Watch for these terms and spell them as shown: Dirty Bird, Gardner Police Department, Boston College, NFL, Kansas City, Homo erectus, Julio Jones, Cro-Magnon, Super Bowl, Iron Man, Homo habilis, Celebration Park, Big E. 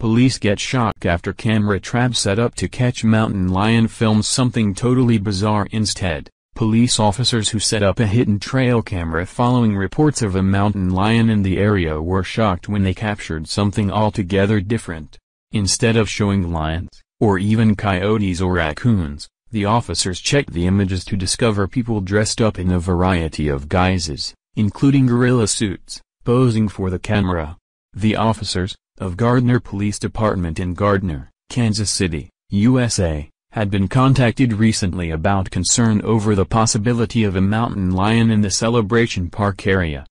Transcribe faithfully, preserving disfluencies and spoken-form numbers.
Police get shocked after camera trap set up to catch mountain lion films something totally bizarre instead. Police officers who set up a hidden trail camera following reports of a mountain lion in the area were shocked when they captured something altogether different. Instead of showing lions, or even coyotes or raccoons, the officers checked the images to discover people dressed up in a variety of guises, including gorilla suits, posing for the camera. The officers, of Gardner Police Department in Gardner, Kansas City, U S A, had been contacted recently about concern over the possibility of a mountain lion in the Celebration Park area.